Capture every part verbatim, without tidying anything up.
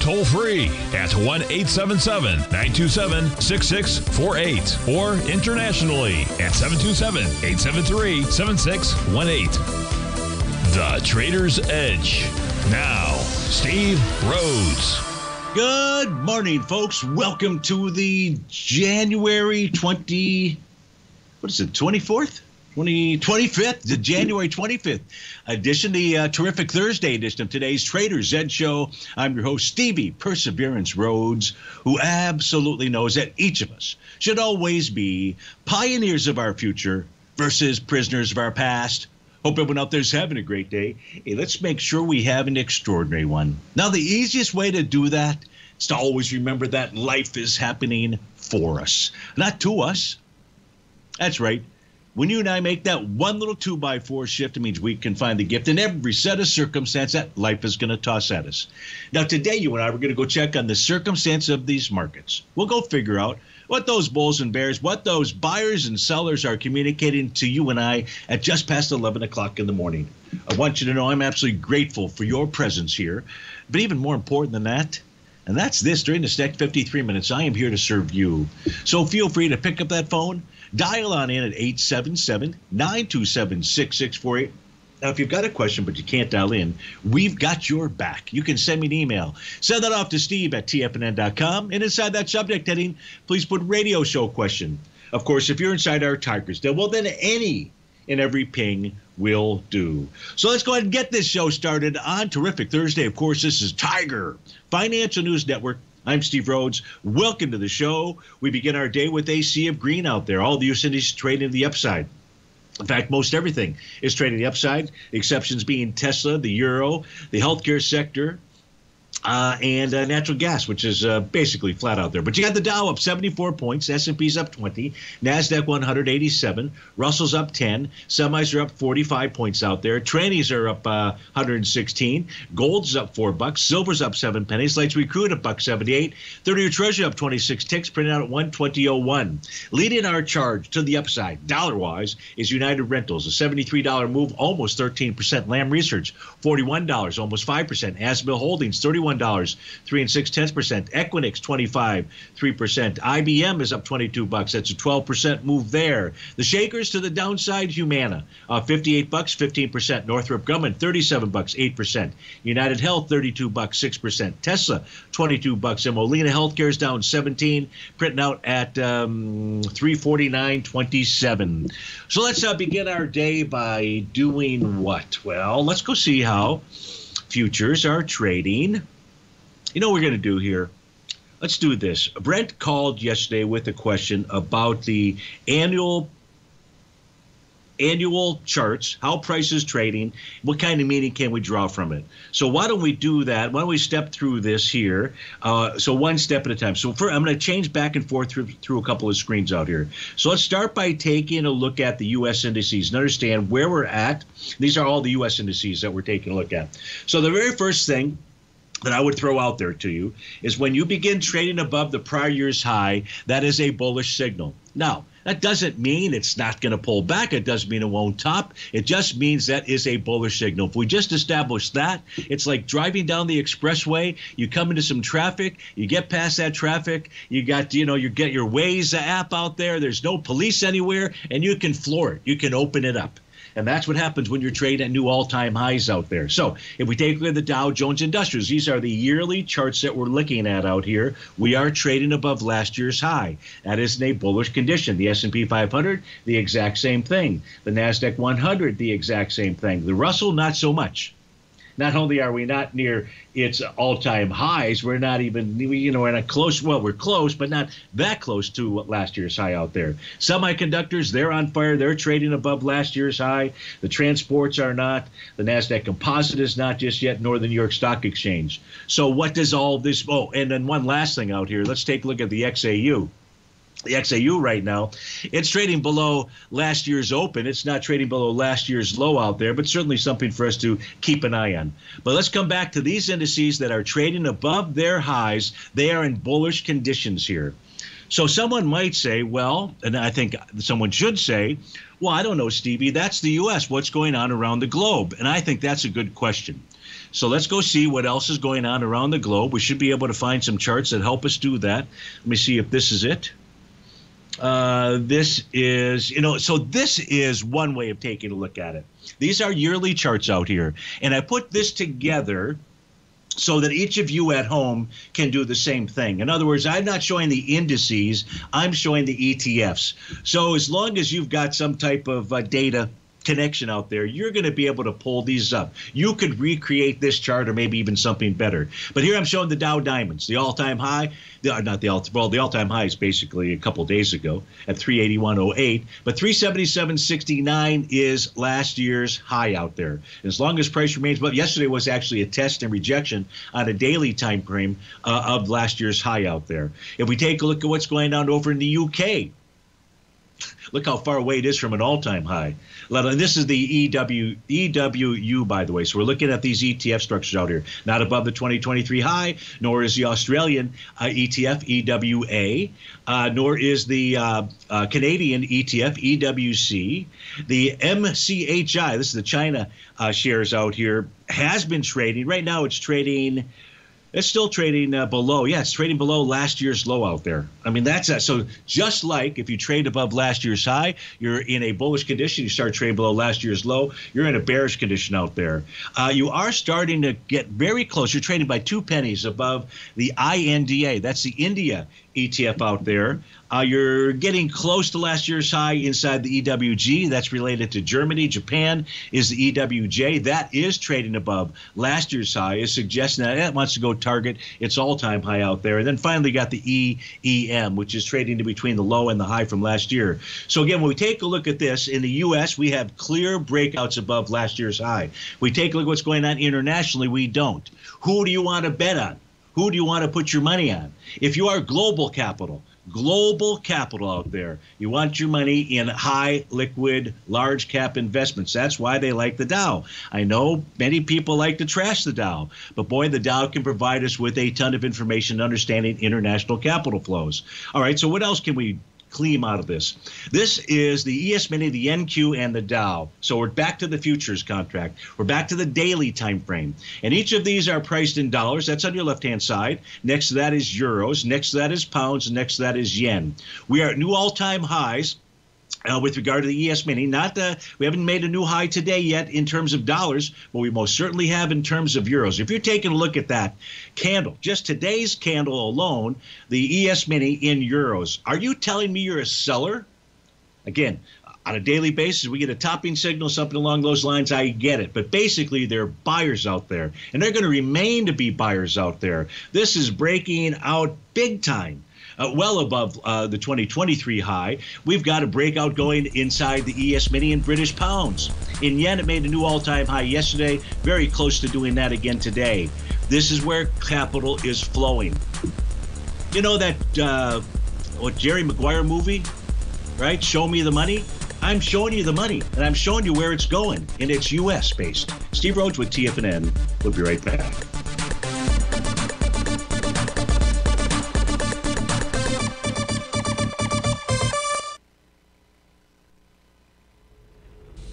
toll free at one eight seven seven, nine two seven, six six four eight or internationally at seven two seven, eight seven three, seven six one eight. The Trader's Edge. Now, Steve Rhodes. Good morning, folks. Welcome to the January twentieth, what is it, twenty-fourth? twenty, twenty-fifth, the January twenty-fifth edition, the uh, terrific Thursday edition of today's Trader's Edge show. I'm your host, Stevie Perseverance Rhodes, who absolutely knows that each of us should always be pioneers of our future versus prisoners of our past. Hope everyone out there is having a great day. Hey, let's make sure we have an extraordinary one. Now, the easiest way to do that is to always remember that life is happening for us, not to us. That's right. When you and I make that one little two by four shift, it means we can find the gift in every set of circumstance that life is going to toss at us. Now, today, you and I, we're going to go check on the circumstance of these markets. We'll go figure out what those bulls and bears, what those buyers and sellers are communicating to you and I at just past eleven o'clock in the morning. I want you to know I'm absolutely grateful for your presence here. But even more important than that, and that's this, during this next fifty-three minutes, I am here to serve you. So feel free to pick up that phone, dial on in at eight seven seven, nine two seven, six six four eight. Now, if you've got a question but you can't dial in, we've got your back. You can send me an email. Send that off to Steve at T F N N dot com. And inside that subject heading, please put radio show question. Of course, if you're inside our Tigers Den, well, then any and every ping will do. So let's go ahead and get this show started on terrific Thursday. Of course, this is Tiger Financial News Network. I'm Steve Rhodes. Welcome to the show. We begin our day with a sea of green out there. All the U S indices trading to the upside. In fact, most everything is trading the upside, exceptions being Tesla, the euro, the healthcare sector, uh, and uh, natural gas, which is uh, basically flat out there. But you got the Dow up seventy-four points, S and P's up twenty, NASDAQ one hundred eighty-seven, Russell's up ten, semis are up forty-five points out there, trannies are up uh, one hundred sixteen, gold's up four bucks, silver's up seven pennies, light sweet crude up buck seventy-eight, thirty-year treasury up twenty-six ticks, printed out at one twenty oh one. Leading our charge to the upside, dollar-wise, is United Rentals, a seventy-three dollar move, almost thirteen percent. Lam Research, forty-one dollars, almost five percent. Asmil Holdings, thirty-one dollars, three and six tenths percent. Equinix, twenty-five, three percent. I B M is up twenty-two bucks. That's a twelve percent move there. The shakers to the downside, Humana, uh, fifty-eight bucks, fifteen percent. Northrop Grumman, thirty-seven bucks, eight percent. United Health, thirty-two bucks, six percent. Tesla, twenty-two bucks. And Molina Healthcare is down seventeen, printing out at um, three forty-nine twenty-seven. So let's uh, begin our day by doing what? Well, let's go see how futures are trading. You know what we're going to do here? Let's do this. Brent called yesterday with a question about the annual annual charts, how price is trading, what kind of meaning can we draw from it. So why don't we do that? Why don't we step through this here? Uh, so one step at a time. So for, I'm going to change back and forth through, through a couple of screens out here. So let's start by taking a look at the U S indices and understand where we're at. These are all the U S indices that we're taking a look at. So the very first thing that I would throw out there to you is when you begin trading above the prior year's high, that is a bullish signal. Now, that doesn't mean it's not going to pull back. It doesn't mean it won't top. It just means that is a bullish signal. If we just establish that, it's like driving down the expressway. You come into some traffic. You get past that traffic. You got, you know, you get your Waze app out there. There's no police anywhere, and you can floor it. You can open it up. And that's what happens when you're trading at new all-time highs out there. So if we take a look at the Dow Jones Industrials, these are the yearly charts that we're looking at out here. We are trading above last year's high. That is in a bullish condition. The S and P five hundred, the exact same thing. The NASDAQ one hundred, the exact same thing. The Russell, not so much. Not only are we not near its all-time highs, we're not even, you know, we're not close. Well, we're close, but not that close to last year's high out there. Semiconductors, they're on fire. They're trading above last year's high. The transports are not. The NASDAQ Composite is not just yet, nor the New York Stock Exchange. So what does all this, oh, and then one last thing out here. Let's take a look at the X A U. the X A U right now. It's trading below last year's open. It's not trading below last year's low out there, but certainly something for us to keep an eye on. But let's come back to these indices that are trading above their highs. They are in bullish conditions here. So someone might say, well, and I think someone should say, well, I don't know, Stevie, that's the U S. What's going on around the globe? And I think that's a good question. So let's go see what else is going on around the globe. We should be able to find some charts that help us do that. Let me see if this is it. Uh, this is, you know, so this is one way of taking a look at it. These are yearly charts out here. And I put this together so that each of you at home can do the same thing. In other words, I'm not showing the indices, I'm showing the E T Fs. So as long as you've got some type of uh, data connection out there, you're going to be able to pull these up. You could recreate this chart or maybe even something better. But here I'm showing the Dow Diamonds, the all-time high, the, not the all-time, well, the all-time high is basically a couple days ago at three eighty-one oh eight, but three seventy-seven sixty-nine is last year's high out there. As long as price remains, but yesterday was actually a test and rejection on a daily time frame uh, of last year's high out there. If we take a look at what's going on over in the U K, look how far away it is from an all-time high. This is the E W, E W U, by the way. So we're looking at these E T F structures out here. Not above the twenty twenty-three high, nor is the Australian uh, E T F, E W A, uh, nor is the uh, uh, Canadian E T F, E W C. The M C H I, this is the China uh, shares out here, has been trading. Right now it's trading... It's still trading uh, below. Yeah, it's trading below last year's low out there. I mean, that's uh, so just like if you trade above last year's high, you're in a bullish condition. You start trading below last year's low, you're in a bearish condition out there. Uh, you are starting to get very close. You're trading by two pennies above the I N D A. That's the India E T F out there. Uh, you're getting close to last year's high inside the E W G. That's related to Germany. Japan is the E W J. That is trading above last year's high. Is suggesting that it wants to go target its all-time high out there. And then finally got the E E M, which is trading between the low and the high from last year. So again, when we take a look at this, in the U S, we have clear breakouts above last year's high. We take a look at what's going on internationally. We don't. Who do you want to bet on? Who do you want to put your money on? If you are global capital, global capital out there, you want your money in high liquid large cap investments. That's why they like the Dow. I know many people like to trash the Dow, but boy, the Dow can provide us with a ton of information understanding international capital flows. All right, so what else can we clean out of this? This is the E S Mini, the N Q, and the Dow. So we're back to the futures contract. We're back to the daily time frame. And each of these are priced in dollars. That's on your left-hand side. Next to that is euros. Next to that is pounds. Next to that is yen. We are at new all-time highs. Uh, with regard to the E S Mini, not uh, we haven't made a new high today yet in terms of dollars, but we most certainly have in terms of euros. If you're taking a look at that candle, just today's candle alone, the E S Mini in euros, are you telling me you're a seller? Again, on a daily basis, we get a topping signal, something along those lines. I get it. But basically, they're buyers out there, and they're going to remain to be buyers out there. This is breaking out big time. Uh, well above uh, the twenty twenty-three high. We've got a breakout going inside the E S Mini in British pounds. In yen, it made a new all-time high yesterday, very close to doing that again today. This is where capital is flowing. You know that uh, what Jerry Maguire movie, right? Show Me the Money. I'm showing you the money, and I'm showing you where it's going, and it's U S-based. Steve Rhodes with T F N N. We'll be right back.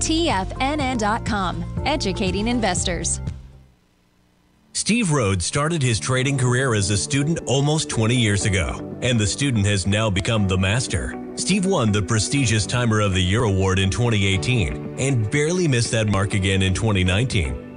T F N N dot com, educating investors. Steve Rhodes started his trading career as a student almost twenty years ago, and the student has now become the master. Steve won the prestigious Timer of the Year award in twenty eighteen and barely missed that mark again in twenty nineteen,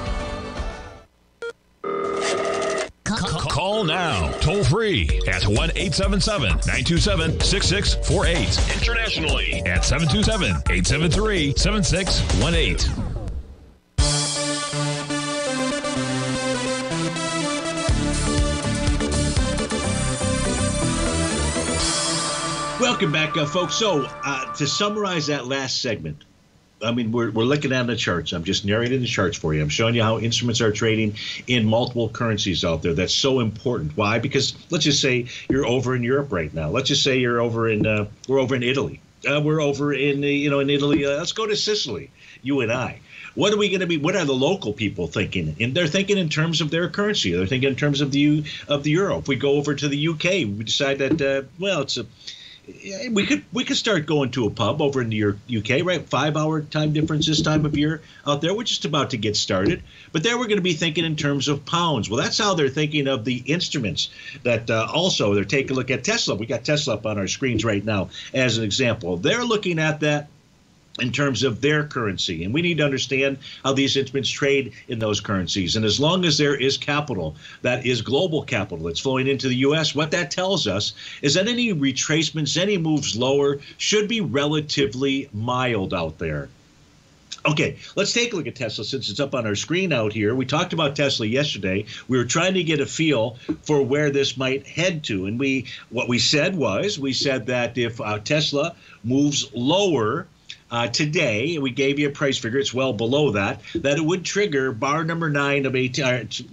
Call now, toll free at one eight seven seven, nine two seven, six six four eight. Internationally at seven two seven, eight seven three, seven six one eight. Welcome back, uh, folks. So uh, to summarize that last segment, I mean, we're, we're looking at the charts. I'm just narrating the charts for you. I'm showing you how instruments are trading in multiple currencies out there. That's so important. Why? Because let's just say you're over in Europe right now. Let's just say you're over in uh, we're over in Italy. Uh, we're over in, you know, in Italy. Uh, let's go to Sicily, you and I. What are we going to be? What are the local people thinking? And they're thinking in terms of their currency. They're thinking in terms of the U, of the euro. If we go over to the U K, we decide that, uh, well, it's a We could we could start going to a pub over in the U K, right? Five-hour time difference this time of year out there. We're just about to get started. But there we're going to be thinking in terms of pounds. Well, that's how they're thinking of the instruments that uh, also they're taking a look at Tesla. We got Tesla up on our screens right now as an example. They're looking at that in terms of their currency. And we need to understand how these instruments trade in those currencies. And as long as there is capital, that is global capital, that's flowing into the U S, what that tells us is that any retracements, any moves lower, should be relatively mild out there. Okay, let's take a look at Tesla since it's up on our screen out here. We talked about Tesla yesterday. We were trying to get a feel for where this might head to. And we what we said was, we said that if uh, Tesla moves lower, Uh, today, we gave you a price figure. It's well below that. That it would trigger bar number nine of a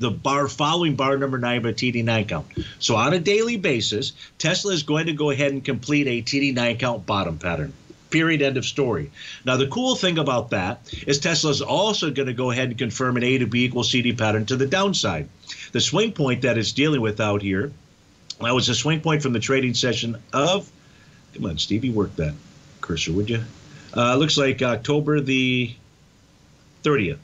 the bar following bar number nine of a T D nine count. So on a daily basis, Tesla is going to go ahead and complete a T D nine count bottom pattern. Period. End of story. Now, the cool thing about that is Tesla's also going to go ahead and confirm an A to B equals C D pattern to the downside. The swing point that it's dealing with out here, that was a swing point from the trading session of, come on, Stevie, work that cursor, would you? Uh, looks like October the thirtieth.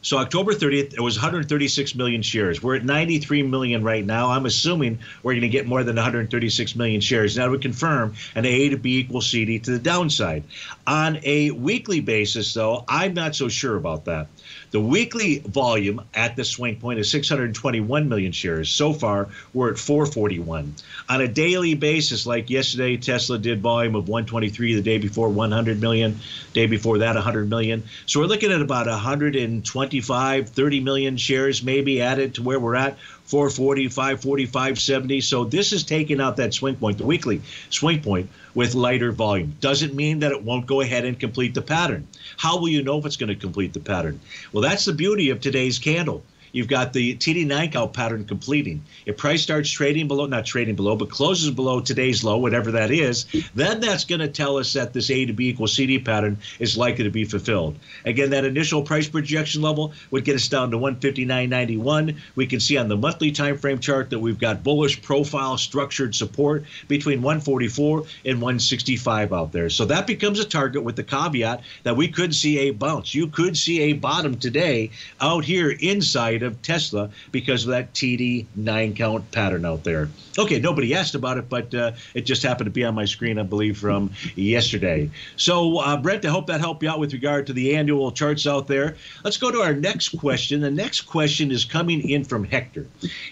So October thirtieth, it was one hundred thirty-six million shares. We're at ninety-three million right now. I'm assuming we're going to get more than one hundred thirty-six million shares. Now we confirm an A to B equals C D to the downside. On a weekly basis, though, I'm not so sure about that. The weekly volume at the swing point is six hundred twenty-one million shares. So far, we're at four forty-one. On a daily basis, like yesterday, Tesla did volume of one twenty-three, the day before one hundred million, day before that one hundred million. So we're looking at about one twenty-five, thirty million shares maybe added to where we're at, four forty, five forty, five seventy. So this is taking out that swing point, the weekly swing point, with lighter volume. Doesn't mean that it won't go ahead and complete the pattern. How will you know if it's going to complete the pattern? Well, that's the beauty of today's candle. You've got the T D nine Cal pattern completing. If price starts trading below, not trading below, but closes below today's low, whatever that is, then that's going to tell us that this A to B equals C D pattern is likely to be fulfilled. Again, that initial price projection level would get us down to one fifty-nine ninety-one. We can see on the monthly time frame chart that we've got bullish profile structured support between one forty-four and one sixty-five out there. So that becomes a target with the caveat that we could see a bounce. You could see a bottom today out here inside of Tesla because of that T D nine count pattern out there. Okay, nobody asked about it, but uh, it just happened to be on my screen, I believe, from yesterday. So, uh, Brent, I hope that helped you out with regard to the annual charts out there. Let's go to our next question. The next question is coming in from Hector.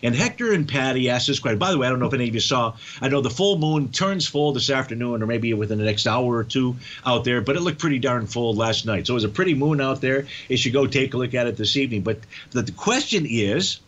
And Hector and Patty asked this question. By the way, I don't know if any of you saw. I know the full moon turns full this afternoon or maybe within the next hour or two out there, but it looked pretty darn full last night. So it was a pretty moon out there. You should go take a look at it this evening. But the, the question The question is,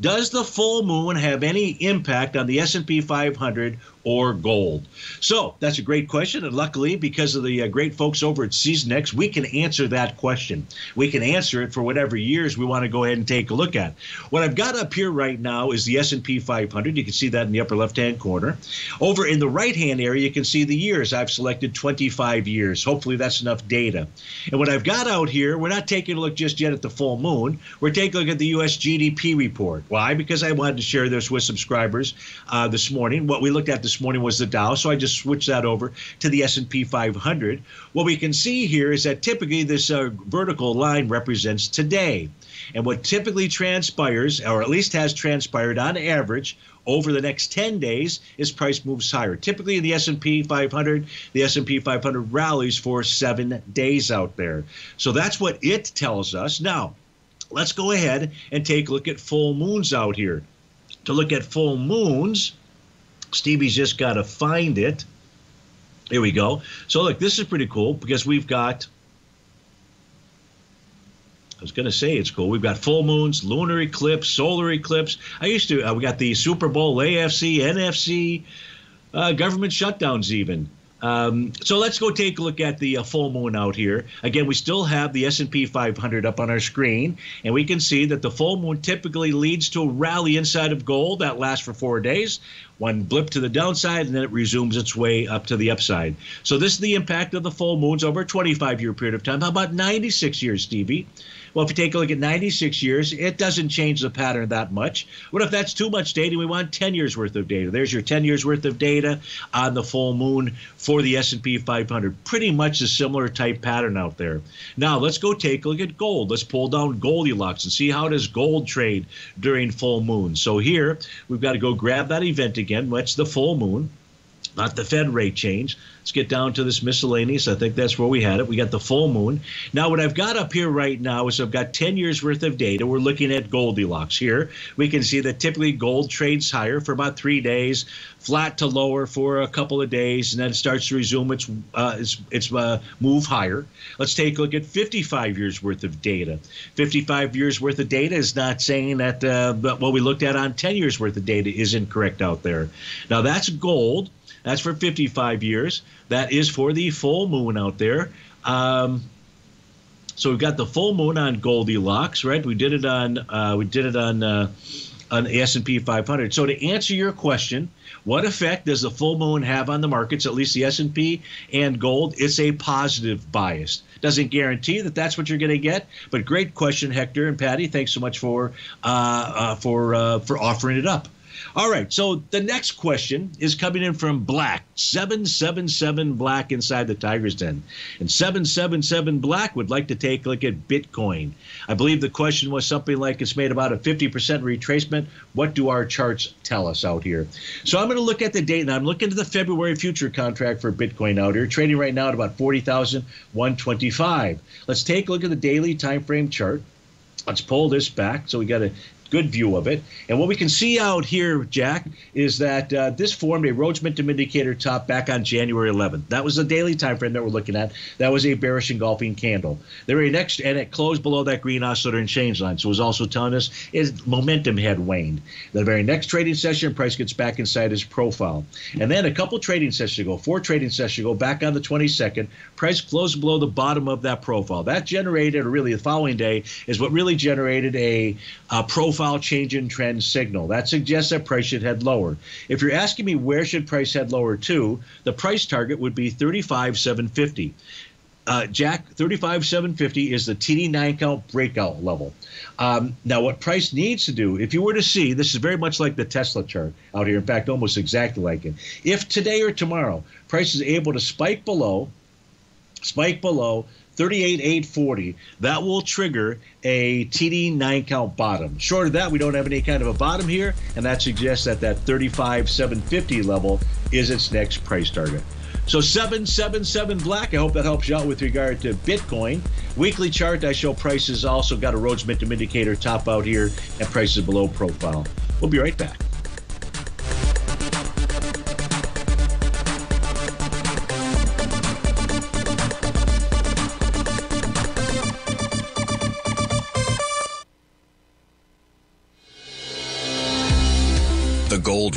does the full moon have any impact on the S and P five hundred or gold? So that's a great question, and luckily, because of the uh, great folks over at SeasonX, we can answer that question. We can answer it for whatever years we want to go ahead and take a look at. What I've got up here right now is the S and P five hundred. You can see that in the upper left-hand corner. Over in the right-hand area, you can see the years. I've selected twenty-five years. Hopefully, that's enough data. And what I've got out here, we're not taking a look just yet at the full moon. We're taking a look at the U S G D P report. Why? Because I wanted to share this with subscribers uh, this morning. What we looked at this morning was the Dow, so I just switched that over to the S and P five hundred. What we can see here is that typically this uh, vertical line represents today. And what typically transpires, or at least has transpired on average, over the next ten days is price moves higher. Typically in the S and P five hundred, the S and P five hundred rallies for seven days out there. So that's what it tells us. Now, let's go ahead and take a look at full moons out here. To look at full moons, Stevie's just got to find it. Here we go. So look, this is pretty cool because we've got, I was going to say it's cool. We've got full moons, lunar eclipse, solar eclipse. I used to, uh, we got the Super Bowl, A F C, N F C, uh, government shutdowns even. Um, so let's go take a look at the uh, full moon out here. Again, we still have the S and P five hundred up on our screen, and we can see that the full moon typically leads to a rally inside of gold that lasts for four days. One blip to the downside, and then it resumes its way up to the upside. So this is the impact of the full moons over a twenty-five-year period of time. How about ninety-six years, Stevie? Well, if you take a look at ninety-six years, it doesn't change the pattern that much. What if that's too much data? We want ten years worth of data. There's your ten years worth of data on the full moon for the S and P five hundred. Pretty much a similar type pattern out there. Now, let's go take a look at gold. Let's pull down Goldilocks and see how does gold trade during full moon. So here, we've got to go grab that event again. Again, that's the full moon, not the Fed rate change. Let's get down to this miscellaneous. I think that's where we had it. We got the full moon. Now, what I've got up here right now is I've got ten years worth of data. We're looking at Goldilocks here. We can see that typically gold trades higher for about three days, flat to lower for a couple of days, and then it starts to resume its uh, its, its uh, move higher. Let's take a look at fifty-five years worth of data. fifty-five years worth of data is not saying that uh, but what we looked at on ten years worth of data is incorrect out there. Now, that's gold. That's for fifty-five years. That is for the full moon out there. Um, so we've got the full moon on Goldilocks, right? We did it on uh, we did it on uh, on S and P five hundred. So to answer your question, what effect does the full moon have on the markets, at least the S and P and gold? It's a positive bias. Doesn't guarantee that that's what you're going to get, but great question, Hector and Patty. Thanks so much for uh, uh, for uh, for offering it up. All right, so the next question is coming in from Black, seven seven seven Black inside the Tiger's Den. And seven seven seven Black would like to take a look at Bitcoin. I believe the question was something like it's made about a fifty percent retracement. What do our charts tell us out here? So I'm going to look at the date, and I'm looking to the February future contract for Bitcoin out here, trading right now at about forty thousand one hundred twenty-five. Let's take a look at the daily time frame chart. Let's pull this back so we got a good view of it. And what we can see out here, Jack, is that uh, this formed a Rhodes Momentum Indicator top back on January eleventh. That was the daily time frame that we're looking at. That was a bearish engulfing candle. The very next, and it closed below that green oscillator and change line. So it was also telling us its momentum had waned. The very next trading session, price gets back inside its profile. And then a couple trading sessions ago, four trading sessions ago, back on the twenty-second, price closed below the bottom of that profile. That generated, or really the following day, is what really generated a, a profile change in trend signal. That suggests that price should head lower. If you're asking me where should price head lower to, the price target would be thirty-five seven fifty. Uh, Jack, thirty-five seven fifty is the T D nine count breakout level. Um, now, what price needs to do, if you were to see, this is very much like the Tesla chart out here. In fact, almost exactly like it. If today or tomorrow price is able to spike below, spike below, thirty-eight eight forty, that will trigger a T D nine count bottom. Short of that, we don't have any kind of a bottom here, and that suggests that that thirty-five seven fifty level is its next price target. So seven seven seven black, I hope that helps you out with regard to Bitcoin. Weekly chart, I show prices also got a Rhodes Momentum Indicator top out here and prices below profile. We'll be right back. Gold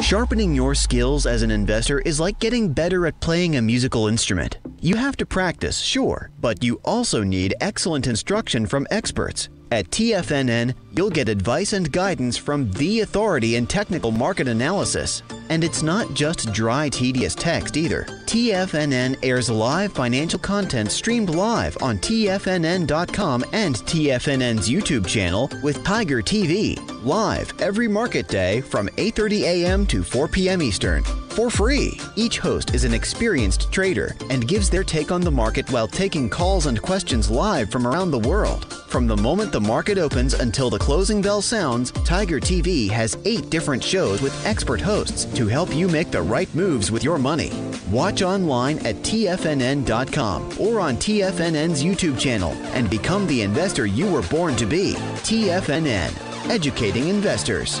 Sharpening your skills as an investor is like getting better at playing a musical instrument. You have to practice, sure, but you also need excellent instruction from experts. At T F N N, you'll get advice and guidance from the authority in technical market analysis. And it's not just dry, tedious text either. T F N N airs live financial content streamed live on T F N N dot com and T F N N's YouTube channel with Tiger T V, live every market day from eight thirty a m to four p m Eastern. For free, each host is an experienced trader and gives their take on the market while taking calls and questions live from around the world. From the moment the market opens until the closing bell sounds, Tiger T V has eight different shows with expert hosts to help you make the right moves with your money. Watch online at T F N N dot com or on T F N N's YouTube channel and become the investor you were born to be. T F N N, educating investors.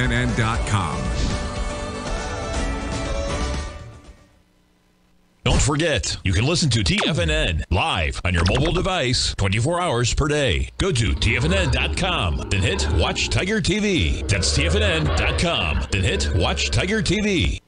N dot com. Don't forget, you can listen to T F N N live on your mobile device twenty-four hours per day. Go to T F N N dot com, then hit Watch Tiger T V. That's T F N N dot com, then hit Watch Tiger T V.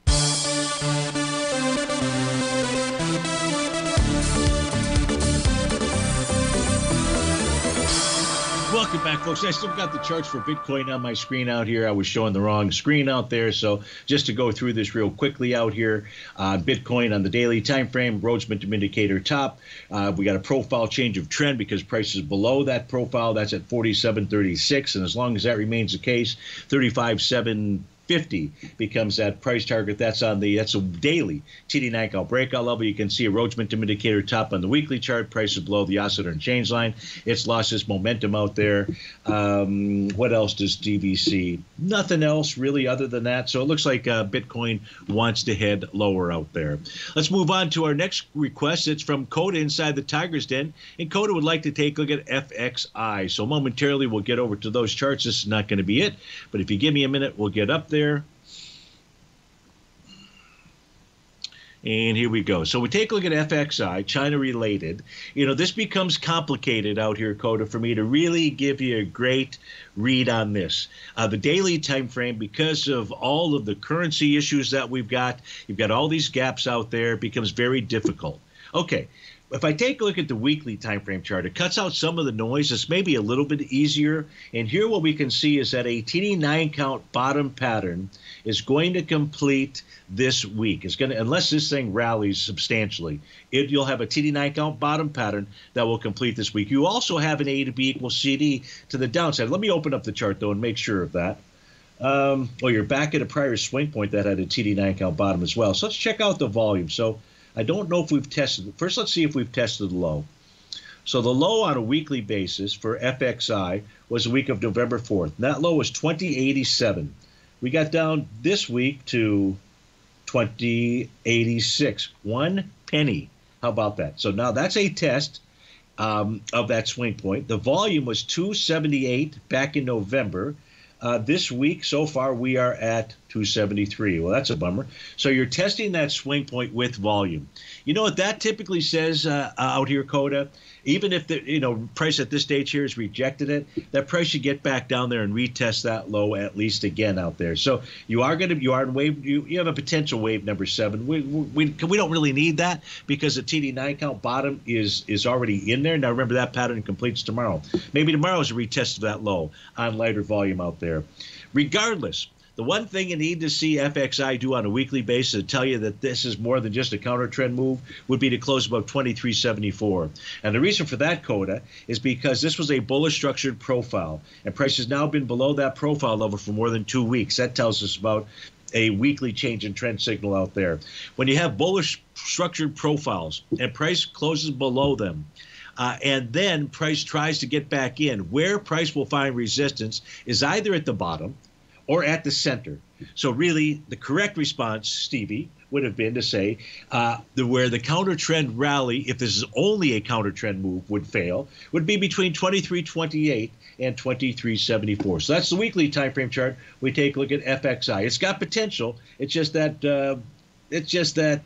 Welcome back, folks. I still got the charts for Bitcoin on my screen out here. I was showing the wrong screen out there. So just to go through this real quickly out here, uh, Bitcoin on the daily time frame, Rhodes Momentum Indicator top. Uh, we got a profile change of trend because price is below that profile. That's at forty-seven thirty-six. And as long as that remains the case, thirty-five seven fifty becomes that price target. That's on the that's a daily T D nine breakout level. You can see a Rhodes Momentum Indicator top on the weekly chart. Price is below the oscillator and change line. It's lost its momentum out there. Um, what else does D V C? Nothing else really other than that. So it looks like uh, Bitcoin wants to head lower out there. Let's move on to our next request. It's from Coda inside the Tiger's Den, and Coda would like to take a look at F X I. So momentarily we'll get over to those charts. This is not going to be it, but if you give me a minute, we'll get up there. There. And here we go. So we take a look at F X I, China related. You know, this becomes complicated out here, Coda, for me to really give you a great read on this. Uh, the daily time frame, because of all of the currency issues that we've got, you've got all these gaps out there, it becomes very difficult. Okay. If I take a look at the weekly time frame chart, it cuts out some of the noise. It's maybe a little bit easier. And here what we can see is that a T D nine count bottom pattern is going to complete this week. It's going to, unless this thing rallies substantially, it, you'll have a T D nine count bottom pattern that will complete this week. You also have an A to B equals C D to the downside. Let me open up the chart, though, and make sure of that. Um, oh, you're back at a prior swing point that had a T D nine count bottom as well. So let's check out the volume. So I don't know if we've tested it. First, let's see if we've tested the low. So the low on a weekly basis for F X I was the week of November fourth. That low was twenty eighty-seven. We got down this week to twenty eighty-six, one penny. How about that? So now that's a test um, of that swing point. The volume was two seventy-eight back in November. Uh, this week, so far, we are at two seventy-three. Well, that's a bummer. So you're testing that swing point with volume. You know what that typically says uh, out here, Coda? Even if the you know price at this stage here has rejected it, that price should get back down there and retest that low at least again out there. So you are going to you are in wave you, you have a potential wave number seven. We we we don't really need that because the T D nine count bottom is is already in there. Now remember that pattern completes tomorrow. Maybe tomorrow is a retest of that low on lighter volume out there. Regardless. The one thing you need to see F X I do on a weekly basis to tell you that this is more than just a counter trend move would be to close above twenty-three seventy-four. And the reason for that, Coda, is because this was a bullish structured profile, and price has now been below that profile level for more than two weeks. That tells us about a weekly change in trend signal out there. When you have bullish structured profiles and price closes below them, Uh, and then price tries to get back in, where price will find resistance is either at the bottom or at the center. So really, the correct response, Stevie, would have been to say uh, the, where the counter trend rally, if this is only a counter trend move, would fail, would be between twenty-three twenty-eight and twenty-three seventy-four. So that's the weekly time frame chart. We take a look at F X I. It's got potential. It's just that uh, it's just that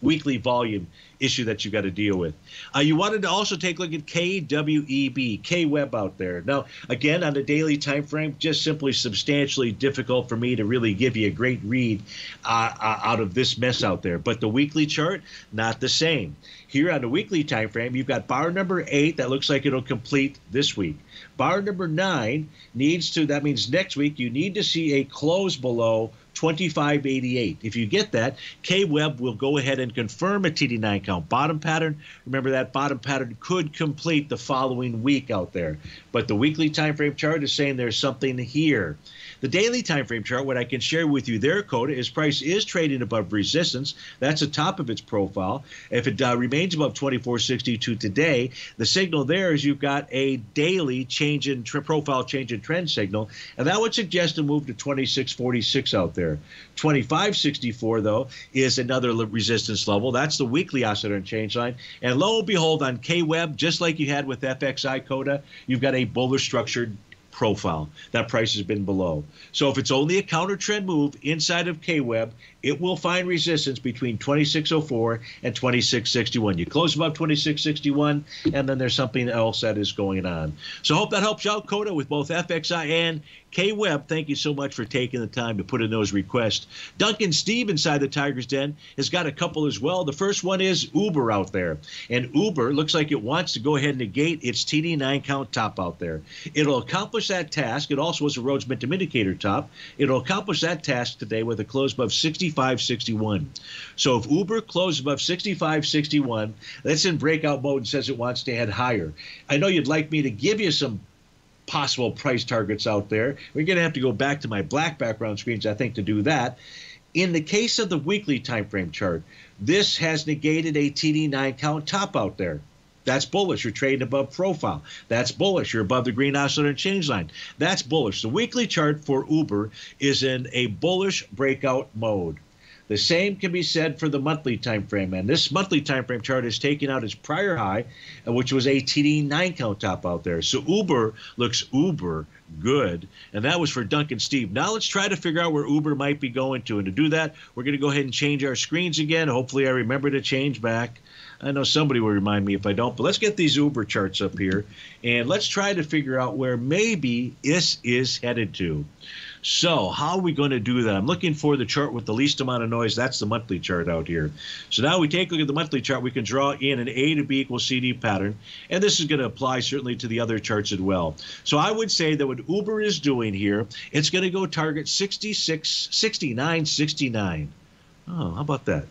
weekly volume issue that you've got to deal with. Uh, you wanted to also take a look at K W E B, K W E B out there. Now, again, on the daily time frame, just simply substantially difficult for me to really give you a great read uh, out of this mess out there. But the weekly chart, not the same. Here on the weekly time frame, you've got bar number eight that looks like it'll complete this week. Bar number nine needs to, that means next week, you need to see a close below twenty-five eighty-eight. If you get that, K W E B will go ahead and confirm a T D nine count bottom pattern. Remember, that bottom pattern could complete the following week out there. But the weekly time frame chart is saying there's something here. The daily time frame chart, what I can share with you there, Coda, is price is trading above resistance. That's the top of its profile. If it uh, remains above twenty-four sixty-two today, the signal there is you've got a daily change in profile change in trend signal, and that would suggest a move to twenty-six forty-six out there. twenty-five sixty-four, though, is another resistance level. That's the weekly oscillator and change line. And lo and behold, on K W E B, just like you had with F X I, Coda, you've got a bullish structured profile. That price has been below. So if it's only a counter trend move inside of K W E B, it will find resistance between twenty-six oh four and twenty-six sixty-one. You close above twenty-six sixty-one, and then there's something else that is going on. So hope that helps you out, Coda, with both F X I and K W E B. Thank you so much for taking the time to put in those requests. Duncan Steve inside the Tiger's Den has got a couple as well. The first one is Uber out there. And Uber looks like it wants to go ahead and negate its T D nine count top out there. It'll accomplish that task. It also was a Rhodes Momentum Indicator top. It'll accomplish that task today with a close above sixty-five sixty-one. So if Uber closes above sixty-five sixty-one, that's in breakout mode and says it wants to head higher. I know you'd like me to give you some possible price targets out there. We're going to have to go back to my black background screens, I think, to do that. In the case of the weekly time frame chart, this has negated a T D nine count top out there. That's bullish. You're trading above profile. That's bullish. You're above the green oscillator and change line. That's bullish. The weekly chart for Uber is in a bullish breakout mode. The same can be said for the monthly time frame, and this monthly time frame chart is taking out its prior high, which was a T D nine count top out there. So Uber looks uber good, and that was for Duncan Steve. Now let's try to figure out where Uber might be going to, and to do that, we're going to go ahead and change our screens again. Hopefully I remember to change back. I know somebody will remind me if I don't, but let's get these Uber charts up here, and let's try to figure out where maybe this is headed to. So how are we going to do that? I'm looking for the chart with the least amount of noise. That's the monthly chart out here. So now we take a look at the monthly chart. We can draw in an A to B equals C D pattern, and this is going to apply certainly to the other charts as well. So I would say that what Uber is doing here, it's going to go target sixty-six, sixty-nine, sixty-nine. Oh, how about that?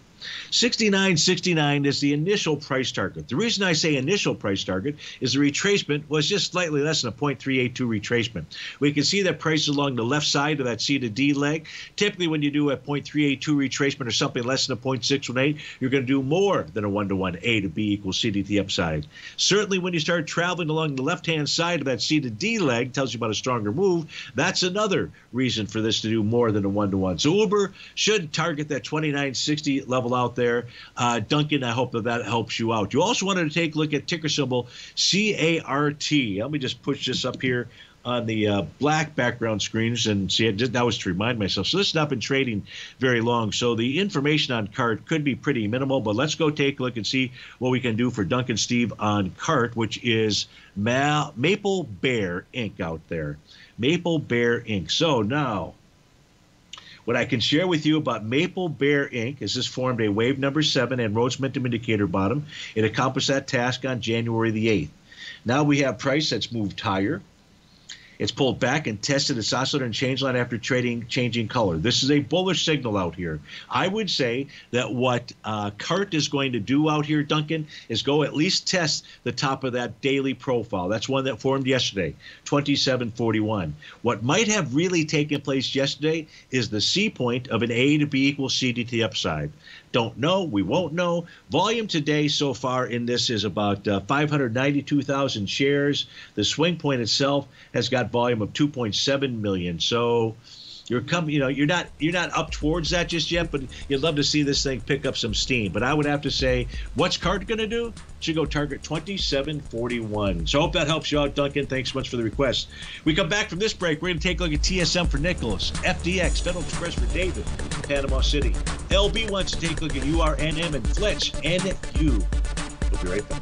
sixty-nine sixty-nine is the initial price target. The reason I say initial price target is the retracement was just slightly less than a zero point three eight two retracement. We can see that price along the left side of that C to D leg. Typically, when you do a zero point three eight two retracement or something less than a zero point six one eight, you're going to do more than a one to one, A to B equals C to the upside. Certainly, when you start traveling along the left-hand side of that C to D leg, tells you about a stronger move. That's another reason for this to do more than a one to one. So Uber should target that twenty-nine sixty level out there. Uh, Duncan, I hope that that helps you out. You also wanted to take a look at ticker symbol C A R T. Let me just push this up here on the uh, black background screens and see, that was to remind myself. So this has not been trading very long. So the information on C A R T could be pretty minimal, but let's go take a look and see what we can do for Duncan Steve on C A R T, which is Ma Maplebear Incorporated out there. Maplebear Incorporated. So now, what I can share with you about Maplebear Incorporated is this formed a wave number seven and Rhodes Momentum Indicator bottom. It accomplished that task on January the eighth. Now we have price that's moved higher. It's pulled back and tested its oscillator and change line after trading, changing color. This is a bullish signal out here. I would say that what uh, C A R T is going to do out here, Duncan, is go at least test the top of that daily profile. That's one that formed yesterday, twenty-seven forty-one. What might have really taken place yesterday is the C point of an A to B equals C to the upside. Don't know. We won't know. Volume today so far in this is about uh, five hundred ninety-two thousand shares. The swing point itself has got volume of two point seven million. So you're coming, you know, you're not you're not up towards that just yet, but you'd love to see this thing pick up some steam. But I would have to say, what's C A R T going to do? It should go target twenty-seven forty-one. So I hope that helps you out, Duncan. Thanks so much for the request. We come back from this break, we're going to take a look at T S M for Nicholas, F D X, Federal Express for David, Panama City. L B wants to take a look at U R N M and Fletch and you. We'll be right back.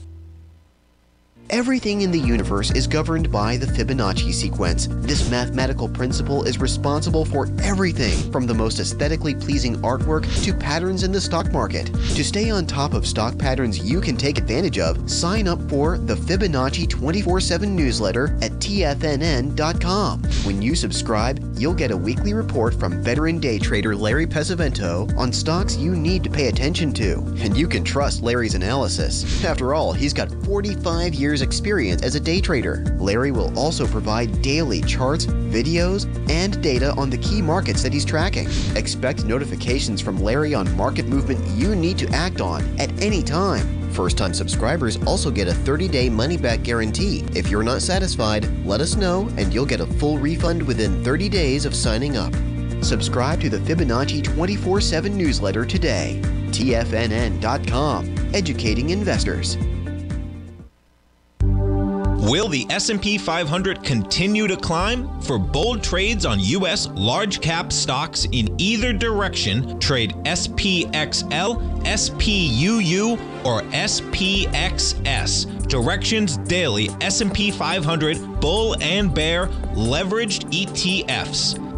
Everything in the universe is governed by the Fibonacci sequence. This mathematical principle is responsible for everything from the most aesthetically pleasing artwork to patterns in the stock market. To stay on top of stock patterns you can take advantage of, sign up for the Fibonacci twenty-four seven newsletter at T F N N dot com. When you subscribe, you'll get a weekly report from veteran day trader Larry Pesavento on stocks you need to pay attention to. And you can trust Larry's analysis. After all, he's got forty-five years experience as a day trader. Larry will also provide daily charts, videos, and data on the key markets that he's tracking. Expect notifications from Larry on market movement you need to act on at any time. First-time subscribers also get a thirty-day money-back guarantee. If you're not satisfied, let us know and you'll get a full refund within thirty days of signing up. Subscribe to the Fibonacci twenty-four seven newsletter today. T F N N dot com, educating investors. Will the S and P five hundred continue to climb? For bold trades on U S large cap stocks in either direction, trade S P X L, S P U U, or S P X S. Directions Daily S and P five hundred Bull and Bear Leveraged E T Fs.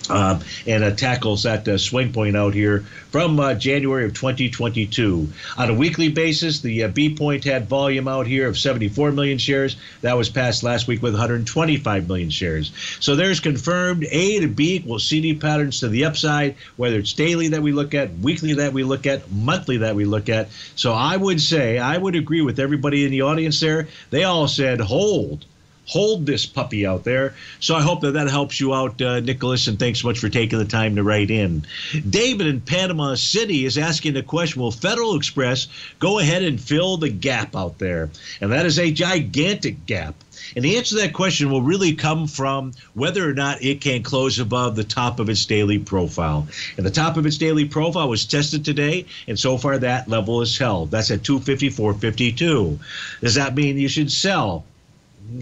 Uh, and uh, tackles that uh, swing point out here from uh, January of twenty twenty-two. On a weekly basis, the uh, B point had volume out here of seventy-four million shares. That was passed last week with one hundred twenty-five million shares. So there's confirmed A to B equals C D patterns to the upside, whether it's daily that we look at, weekly that we look at, monthly that we look at. So I would say, I would agree with everybody in the audience there. They all said hold. Hold this puppy out there. So I hope that that helps you out, uh, Nicholas, and thanks so much for taking the time to write in. David in Panama City is asking the question, will Federal Express go ahead and fill the gap out there? And that is a gigantic gap. And the answer to that question will really come from whether or not it can close above the top of its daily profile. And the top of its daily profile was tested today, and so far that level is held. That's at two fifty-four fifty-two. Does that mean you should sell?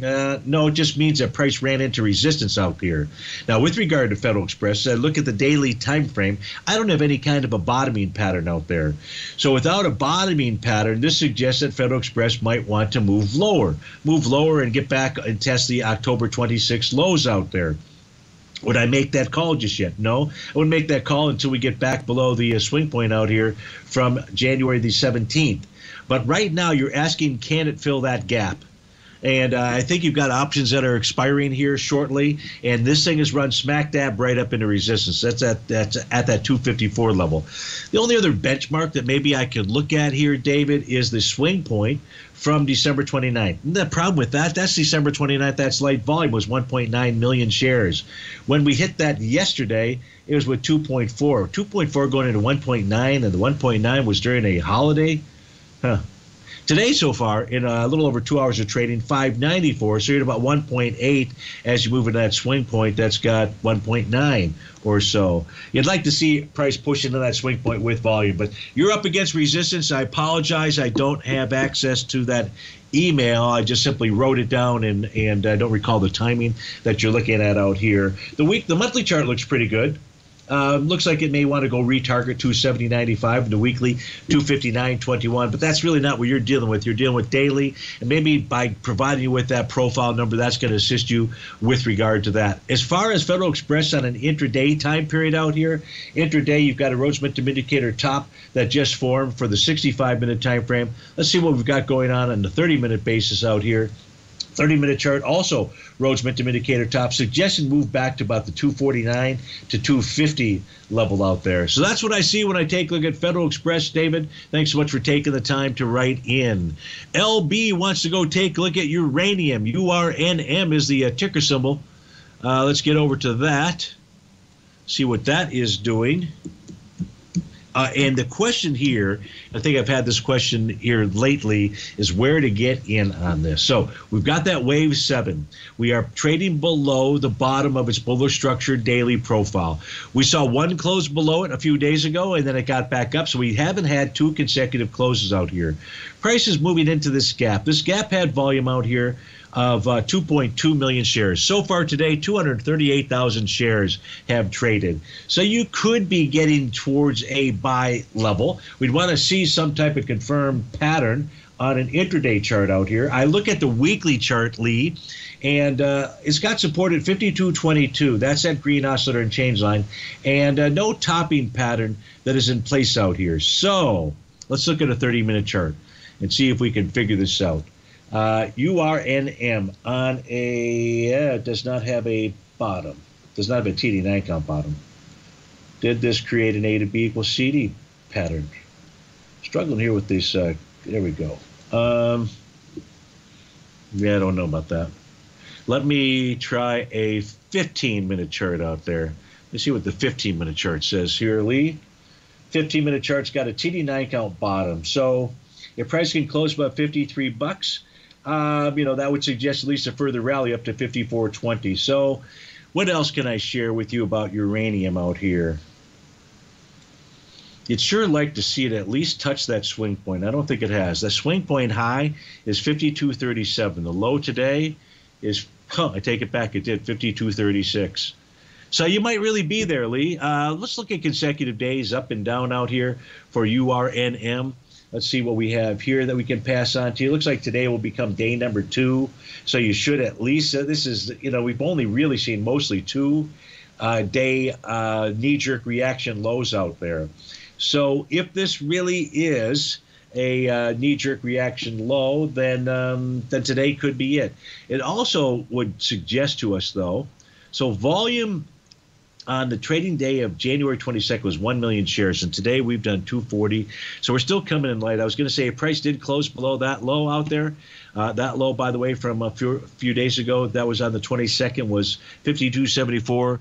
Uh, no, it just means that price ran into resistance out here. Now, with regard to Federal Express, uh, look at the daily time frame. I don't have any kind of a bottoming pattern out there. So without a bottoming pattern, this suggests that Federal Express might want to move lower. Move lower and get back and test the October twenty-sixth lows out there. Would I make that call just yet? No, I wouldn't make that call until we get back below the uh, swing point out here from January the seventeenth. But right now, you're asking, can it fill that gap? And uh, I think you've got options that are expiring here shortly. And this thing has run smack dab right up into resistance. That's at, that's at that two fifty-four level. The only other benchmark that maybe I could look at here, David, is the swing point from December twenty-ninth. And the problem with that, that's December twenty-ninth, that slight volume was one point nine million shares. When we hit that yesterday, it was with two point four. two point four going into one point nine, and the one point nine was during a holiday. Huh. Today so far, in a little over two hours of trading, five ninety-four, so you're at about one point eight as you move into that swing point that's got one point nine or so. You'd like to see price push into that swing point with volume, but you're up against resistance. I apologize. I don't have access to that email. I just simply wrote it down, and, and I don't recall the timing that you're looking at out here. The week, the monthly chart looks pretty good. Uh, looks like it may want to go retarget two seventy ninety-five and the weekly two fifty-nine twenty-one, but that's really not what you're dealing with. You're dealing with daily, and maybe by providing you with that profile number, that's going to assist you with regard to that. As far as Federal Express on an intraday time period out here, intraday, you've got a Rhodes Momentum Indicator top that just formed for the sixty-five minute time frame. Let's see what we've got going on on the thirty minute basis out here. thirty minute chart also Rhodes Momentum Indicator top, suggesting move back to about the two forty-nine to two fifty level out there. So that's what I see when I take a look at Federal Express. David, thanks so much for taking the time to write in. L B wants to go take a look at uranium. U R N M is the uh, ticker symbol. Uh, let's get over to that, see what that is doing. Uh, and the question here, I think I've had this question here lately, is where to get in on this. So we've got that wave seven. We are trading below the bottom of its bullish structure daily profile. We saw one close below it a few days ago, and then it got back up. So we haven't had two consecutive closes out here. Price is moving into this gap. This gap had volume out here of uh, two point two million shares. So far today, two hundred thirty-eight thousand shares have traded. So you could be getting towards a buy level. We'd want to see some type of confirmed pattern on an intraday chart out here. I look at the weekly chart, Lee, and uh, it's got support at fifty-two twenty-two. That's that green oscillator and change line, and uh, no topping pattern that is in place out here. So let's look at a thirty minute chart and see if we can figure this out. Uh, U R N M on a uh, does not have a bottom, does not have a T D nine count bottom. Did this create an A to B equals C D pattern? Struggling here with this. Uh, there we go. Um, yeah, I don't know about that. Let me try a fifteen minute chart out there. Let's see what the fifteen minute chart says here, Lee. fifteen minute chart's got a T D nine count bottom. So if price can close about fifty-three bucks. Uh, you know, that would suggest at least a further rally up to fifty-four twenty. So what else can I share with you about uranium out here? You'd sure like to see it at least touch that swing point. I don't think it has. The swing point high is fifty-two thirty-seven. The low today is, huh, I take it back, it did, fifty-two thirty-six. So you might really be there, Lee. Uh, let's look at consecutive days up and down out here for U R N M. Let's see what we have here that we can pass on to you. It looks like today will become day number two. So you should at least, uh, this is, you know, we've only really seen mostly two uh, day uh, knee-jerk reaction lows out there. So if this really is a uh, knee-jerk reaction low, then, um, then today could be it. It also would suggest to us, though, so volume on the trading day of January twenty-second was one million shares, and today we've done two forty. So we're still coming in light. I was going to say a price did close below that low out there. Uh, that low, by the way, from a few, few days ago, that was on the twenty-second, was fifty-two seventy-four.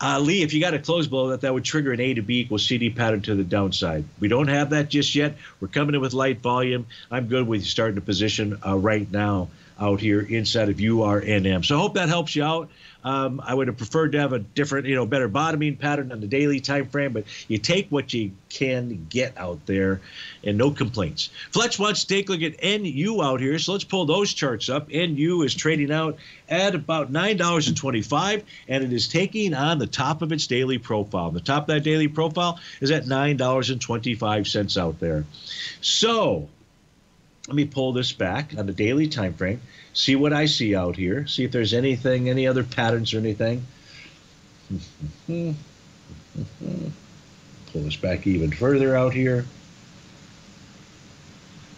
Uh, Lee, if you got a close below that, that would trigger an A to B equals C D pattern to the downside. We don't have that just yet. We're coming in with light volume. I'm good with starting a position uh, right now out here inside of U R N M. So I hope that helps you out. Um, I would have preferred to have a different, you know, better bottoming pattern on the daily time frame, but you take what you can get out there and no complaints. Fletch wants to take a look at N U out here, so let's pull those charts up. N U is trading out at about nine dollars and twenty-five cents, and it is taking on the top of its daily profile. The top of that daily profile is at nine dollars and twenty-five cents out there. So let me pull this back on the daily time frame. See what I see out here. See if there's anything, any other patterns or anything. Pull this back even further out here.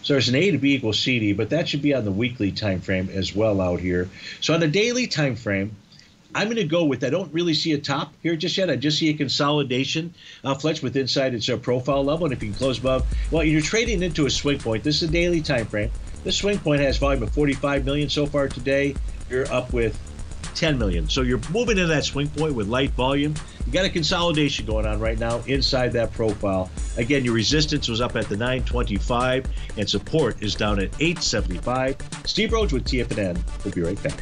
So there's an A to B equals C D, but that should be on the weekly time frame as well out here. So on the daily time frame, I'm going to go with, I don't really see a top here just yet. I just see a consolidation, uh, Fletch, with inside its uh, profile level. And if you can close above, well, you're trading into a swing point. This is the daily time frame. This swing point has volume of forty-five million so far today. You're up with ten million. So you're moving into that swing point with light volume. You got a consolidation going on right now inside that profile. Again, your resistance was up at the nine twenty-five and support is down at eight seventy-five. Steve Rhodes with T F N N. We'll be right back.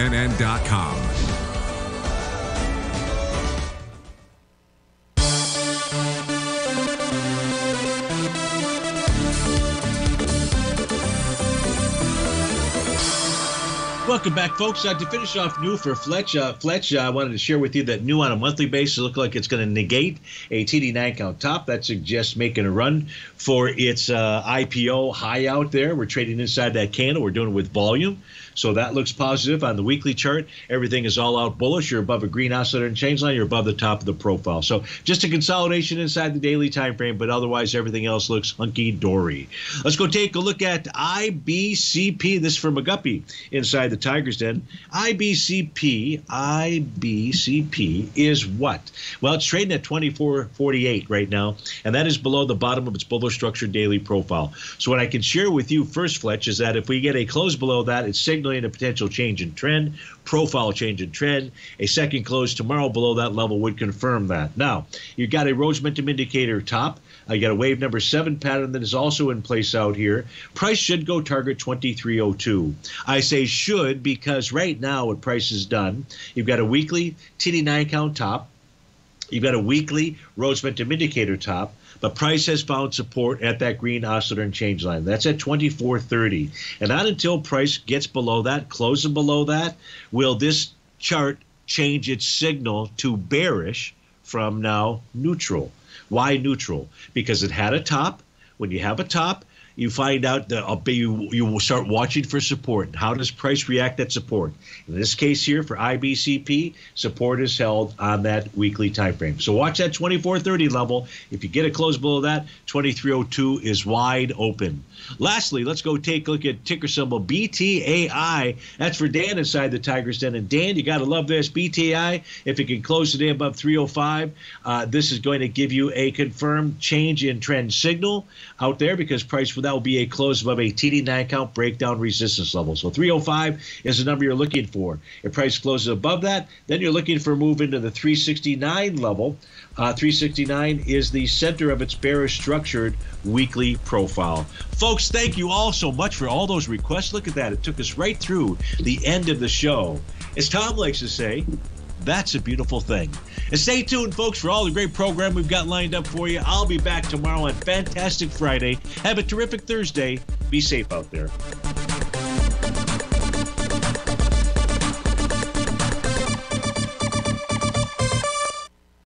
T F N N dot com. Welcome back, folks. Uh, to finish off new for Fletch, uh, Fletch, uh, I wanted to share with you that new on a monthly basis looks like it's going to negate a T D nine count top. That suggests making a run for its uh, I P O high out there. We're trading inside that candle. We're doing it with volume. So that looks positive. On the weekly chart, everything is all out bullish. You're above a green oscillator and change line. You're above the top of the profile. So just a consolidation inside the daily time frame, but otherwise everything else looks hunky-dory. Let's go take a look at I B C P. This is for McGuppy inside the Tiger's Den. I B C P, I B C P is what? Well, it's trading at twenty-four forty-eight right now, and that is below the bottom of its bullish structured daily profile. So what I can share with you first, Fletch, is that if we get a close below that, it's signaling a potential change in trend, profile change in trend. A second close tomorrow below that level would confirm that. Now, you've got a Rhodes Momentum Indicator top. I got a wave number seven pattern that is also in place out here. Price should go target twenty-three oh two. I say should because right now what price is done, you've got a weekly T D nine count top. You've got a weekly Rhodes Momentum Indicator top. But price has found support at that green oscillator and change line. That's at twenty-four thirty. And not until price gets below that, closes below that, will this chart change its signal to bearish from now neutral. Why neutral? Because it had a top. When you have a top, you find out that you, you will start watching for support. How does price react at support? In this case here for I B C P, support is held on that weekly time frame. So watch that twenty-four thirty level. If you get a close below that, twenty-three oh two is wide open. Lastly, let's go take a look at ticker symbol B T A I. That's for Dan inside the Tiger's Den. And Dan, you got to love this. B T A I, if it can close today above three oh five, uh, this is going to give you a confirmed change in trend signal out there because price without will be a close above a T D nine count breakdown resistance level. So three oh five is the number you're looking for. If price closes above that, then you're looking for a move into the three sixty-nine level. Uh, three sixty-nine is the center of its bearish structured weekly profile. Folks, thank you all so much for all those requests. Look at that. It took us right through the end of the show. As Tom likes to say, that's a beautiful thing. And stay tuned, folks, for all the great program we've got lined up for you. I'll be back tomorrow on Fantastic Friday. Have a terrific Thursday. Be safe out there.